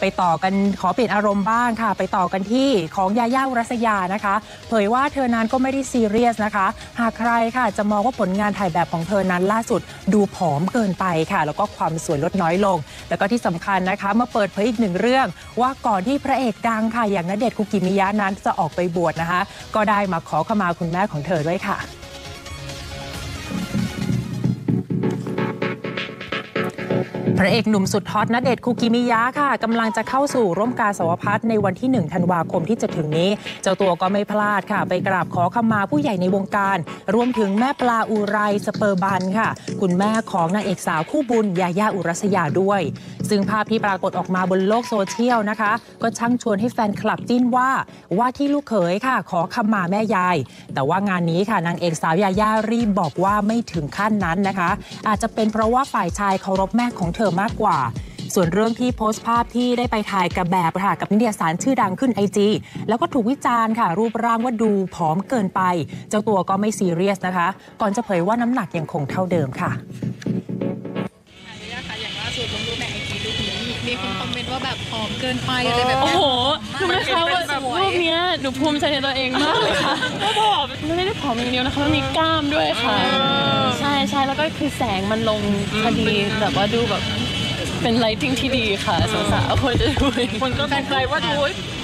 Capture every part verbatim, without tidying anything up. ไปต่อกันขอเปลี่ยนอารมณ์บ้างค่ะไปต่อกันที่ของยาย่าอุรัสยานะคะเผยว่าเธอนั้นก็ไม่ได้ซีเรียสนะคะหากใครค่ะจะมองว่าผลงานถ่ายแบบของเธอนั้นล่าสุดดูผอมเกินไปค่ะแล้วก็ความสวยลดน้อยลงแล้วก็ที่สำคัญนะคะมาเปิดเผยอีกหนึ่งเรื่องว่าก่อนที่พระเอกดังค่ะอย่างณเดชน์คุกิมิยะนั้นจะออกไปบวชนะคะก็ได้มาขอขมาคุณแม่ของเธอด้วยค่ะพระเอกหนุ่มสุดฮอตณเดชน์คุกิมิยะค่ะกำลังจะเข้าสู่ร่มกาสาวพัสในวันที่หนึ่งธันวาคมที่จะถึงนี้เจ้าตัวก็ไม่พลาดค่ะไปกราบขอขมาผู้ใหญ่ในวงการรวมถึงแม่ปลาอุไรสเปอร์บันค่ะคุณแม่ของนางเอกสาวคู่บุญยาย่าอุรัสยาด้วยซึ่งภาพที่ปรากฏออกมาบนโลกโซเชียลนะคะก็ช่างชวนให้แฟนคลับจิ้นว่าว่าที่ลูกเขยค่ะขอขมาแม่ยายแต่ว่างานนี้ค่ะนางเอกสาวยาย่ารีบบอกว่าไม่ถึงขั้นนั้นนะคะอาจจะเป็นเพราะว่าฝ่ายชายเคารพแม่ของเธอมากกว่าส่วนเรื่องที่โพสต์ภาพที่ได้ไปถ่ายกับแบบค่ะกับนิตยสารชื่อดังขึ้น ไอ จี แล้วก็ถูกวิจารณ์ค่ะรูปร่างว่าดูผอมเกินไปเจ้าตัวก็ไม่ซีเรียสนะคะก่อนจะเผยว่าน้ำหนักยังคงเท่าเดิมค่ะอันนี้นะคะอย่างล่าสุดลงรูปใน ไอ จี รูปนี้มีคนคอมเมนต์ว่าแบบผอมเกินไปอะไรแบบโอ้โหรู้ไหมคะว่ารูปนี้หนูภูมิใจในตัวเองมากเลยค่ะว่าผอมไม่ได้ผอมอย่างเดียวนะคะมันมีกล้ามด้วยค่ะใช่ใช่แล้วก็คือแสงมันลงพอดีแบบว่าดูแบบเป็นไลท์ติ้งที่ดีค่ะสาวๆคนจะดูคนก็ตั้งใจว่าดู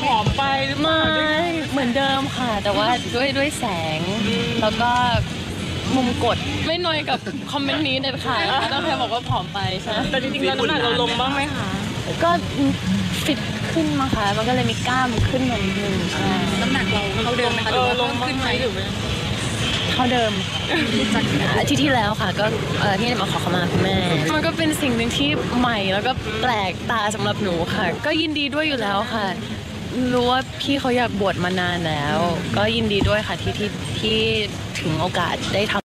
หอมไปหรือไม่เหมือนเดิมค่ะแต่ว่าด้วยด้วยแสงแล้วก็มุมกดไม่น้อยกับคอมเมนต์นี้เด็ดขาดค่ะต้องใครบอกว่าผอมไปใช่แต่จริงๆแล้วน้ำหนักเราลงบ้างไหมคะก็ฟิตขึ้นมาค่ะมันก็เลยมีกล้ามขึ้นหน่อยนึงใช่น้ำหนักเราเท่าเดิมไหมคะหรือว่าลงขึ้นไหมหรือว่าเท่าเดิมอาทิตย์ที่แล้วค่ะก็ที่ได้มาขอขมาคุณแม่มันก็เป็นสิ่งหนึ่งที่ใหม่แล้วก็แปลกตาสำหรับหนูค่ะก็ยินดีด้วยอยู่แล้วค่ะรู้ว่าพี่เขาอยากบวชมานานแล้วก็ยินดีด้วยค่ะที่ที่ที่ถึงโอกาสได้ทำ